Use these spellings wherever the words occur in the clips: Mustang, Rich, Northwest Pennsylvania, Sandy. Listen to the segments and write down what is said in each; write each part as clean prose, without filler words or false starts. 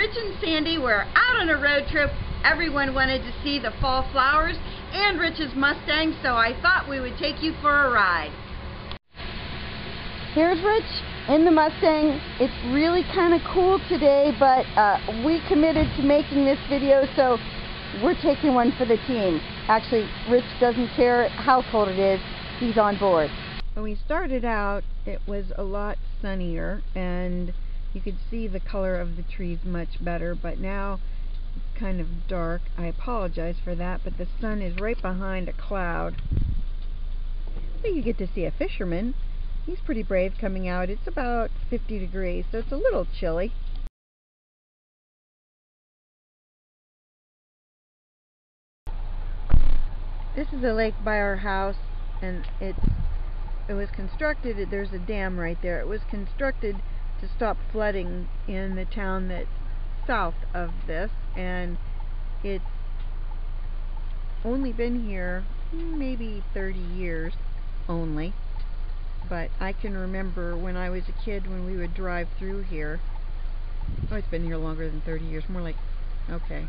Rich and Sandy were out on a road trip. Everyone wanted to see the fall flowers and Rich's Mustang, so I thought we would take you for a ride. Here's Rich in the Mustang. It's really kind of cool today, but we committed to making this video, so we're taking one for the team. Actually, Rich doesn't care how cold it is. He's on board. When we started out, it was a lot sunnier, and you could see the color of the trees much better, but now it's kind of dark. I apologize for that, but the sun is right behind a cloud. Well, you get to see a fisherman. He's pretty brave coming out. It's about 50 degrees, so it's a little chilly. This is a lake by our house, and it was constructed, there's a dam right there. It was constructed to stop flooding in the town that's south of this, and it's only been here maybe 30 years only, but I can remember when I was a kid when we would drive through here. Oh, it's been here longer than 30 years, more like, okay,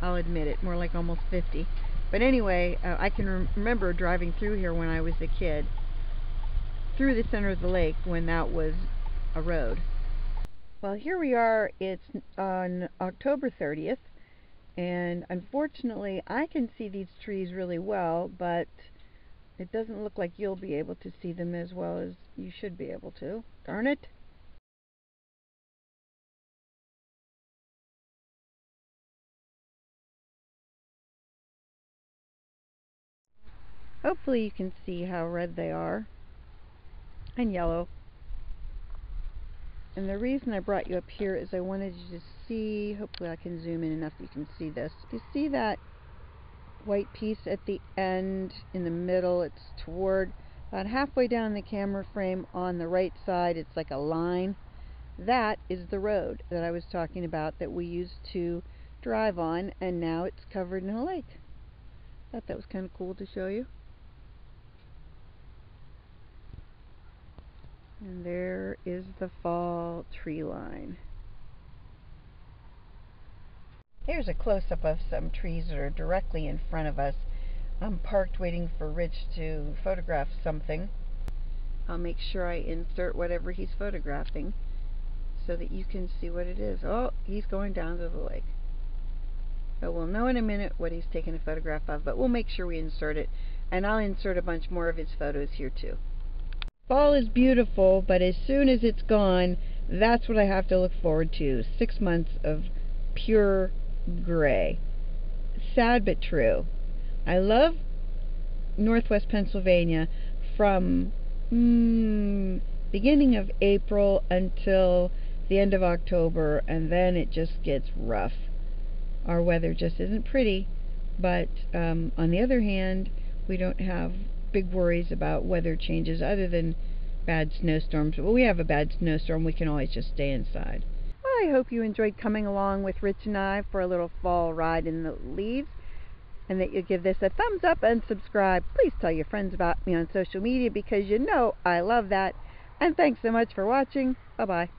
I'll admit it, more like almost 50. But anyway, I can remember driving through here when I was a kid, through the center of the lake when that was a road. Well, here we are. It's on October 30th, and unfortunately I can see these trees really well, but it doesn't look like you'll be able to see them as well as you should be able to. Darn it! Hopefully you can see how red they are, and yellow. And the reason I brought you up here is I wanted you to see, hopefully I can zoom in enough you can see this. You see that white piece at the end, in the middle, it's toward about halfway down the camera frame on the right side, it's like a line. That is the road that I was talking about that we used to drive on, and now it's covered in a lake. I thought that was kind of cool to show you. And there is the fall tree line. Here's a close-up of some trees that are directly in front of us. I'm parked waiting for Rich to photograph something. I'll make sure I insert whatever he's photographing so that you can see what it is. Oh, he's going down to the lake. So we'll know in a minute what he's taking a photograph of, but we'll make sure we insert it. And I'll insert a bunch more of his photos here too. Fall is beautiful, but as soon as it's gone, that's what I have to look forward to. 6 months of pure gray. Sad but true. I love Northwest Pennsylvania from beginning of April until the end of October, and then it just gets rough. Our weather just isn't pretty, but on the other hand, we don't have big worries about weather changes other than bad snowstorms. Well, we have a bad snowstorm, we can always just stay inside. I hope you enjoyed coming along with Rich and I for a little fall ride in the leaves, and that you give this a thumbs up and subscribe. Please tell your friends about me on social media because you know I love that. And thanks so much for watching. Bye-bye.